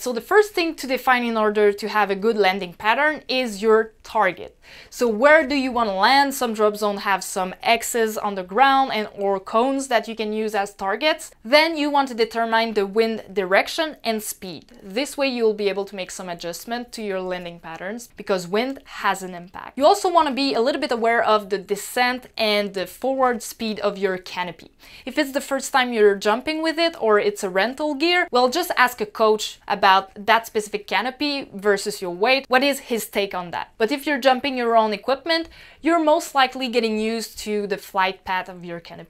So the first thing to define in order to have a good landing pattern is your target. So where do you want to land? Some drop zones have some X's on the ground and or cones that you can use as targets. Then you want to determine the wind direction and speed. This way you'll be able to make some adjustment to your landing patterns because wind has an impact. You also want to be a little bit aware of the descent and the forward speed of your canopy. If it's the first time you're jumping with it or it's a rental gear, well, just ask a coach about that specific canopy versus your weight. What is his take on that? But if you're jumping your own equipment, you're most likely getting used to the flight path of your canopy.